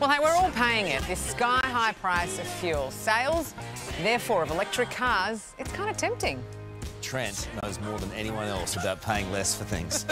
Well, hey, we're all paying it, this sky-high price of fuel. Sales, therefore, of electric cars, it's kind of tempting. Trent knows more than anyone else about paying less for things.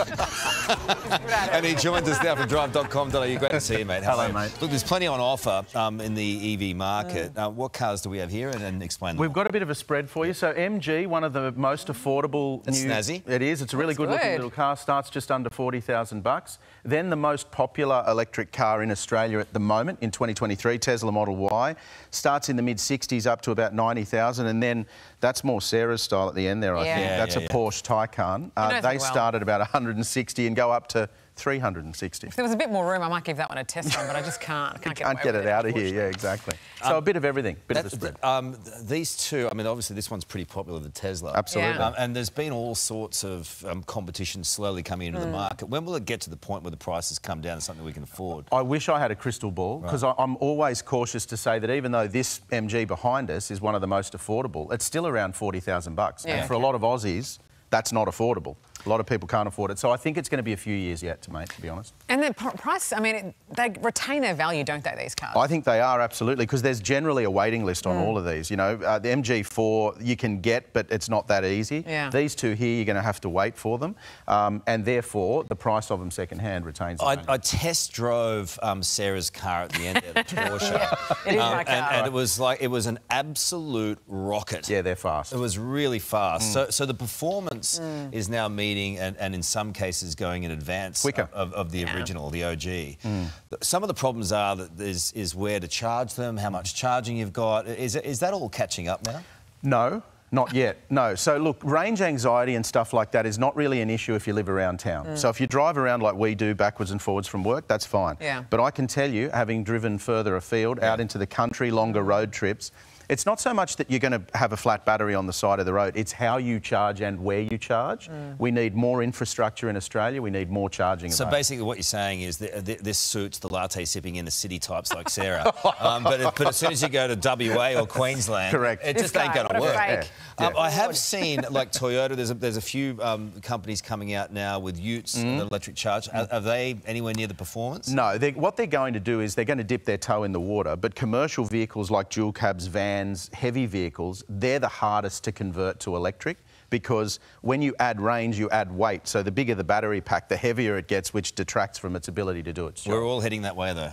And he joins us now from drive.com.au. Great to see you, mate. Hello, mate. Look, there's plenty on offer in the EV market. What cars do we have here? And explain them. We've got a bit of a spread for you. So MG, one of the most affordable. It's new... snazzy. It is. It's a really good-looking little car. Starts just under $40,000. Then the most popular electric car in Australia at the moment in 2023, Tesla Model Y, starts in the mid-60s up to about $90,000. And then that's more Sarah's style at the end there. I think that's a Porsche Taycan. They start at about 160 and go up to 360. If there was a bit more room, I might give that one a test run, but I just can't. I can't get it out of here. Yeah, exactly. So a bit of everything, bit of a spread. These two, I mean, obviously this one's pretty popular, the Tesla. Absolutely. Yeah. And there's been all sorts of competition slowly coming into the market. When will it get to the point where the prices come down to something we can afford? I wish I had a crystal ball, because I'm always cautious to say that even though this MG behind us is one of the most affordable, it's still around $40,000. Yeah. And for a lot of Aussies, that's not affordable. A lot of people can't afford it. So I think it's going to be a few years yet, to be honest. And the price, I mean, they retain their value, don't they, these cars? I think they are, absolutely, because there's generally a waiting list on all of these. You know, the MG4 you can get, but it's not that easy. Yeah. These two here, you're going to have to wait for them. And therefore, the price of them secondhand retains their value. I test drove Sarah's car at the end of the Porsche. It is my car. And it was like, it was an absolute rocket. Yeah, they're fast. It was really fast. So the performance is now meeting and in some cases going in advance of the original, the OG. Some of the problems are that is where to charge them, how much charging you've got. Is that all catching up now? No. Not yet, no. So, look, range anxiety and stuff like that is not really an issue if you live around town. So if you drive around like we do, backwards and forwards from work, that's fine. Yeah. But I can tell you, having driven further afield, out into the country, longer road trips, it's not so much that you're going to have a flat battery on the side of the road, it's how you charge and where you charge. We need more infrastructure in Australia, we need more charging. So basically what you're saying is that this suits the latte-sipping inner city types like Sarah. But as soon as you go to WA or Queensland, it just ain't going to work. Yeah. Yeah. I have seen, like Toyota, there's a few companies coming out now with utes and electric charge. Are they anywhere near the performance? No. What they're going to do is they're going to dip their toe in the water, but commercial vehicles like dual cabs, vans, heavy vehicles, they're the hardest to convert to electric, because when you add range, you add weight. So the bigger the battery pack, the heavier it gets, which detracts from its ability to do its job. We're all heading that way, though,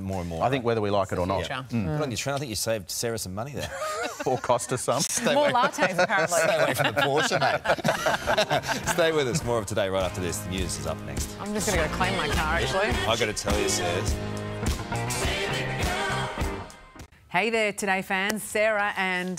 more and more. I think whether we like it or not. Yeah. Good on you, Trent. I think you saved Sarah some money there. Or cost us some. More lattes, apparently. Stay away from the Porsche, mate. Stay with us. More of Today right after this. The news is up next. I'm just going to go claim my car, actually. I've got to tell you, Sarah. Hey there, Today fans. Sarah and...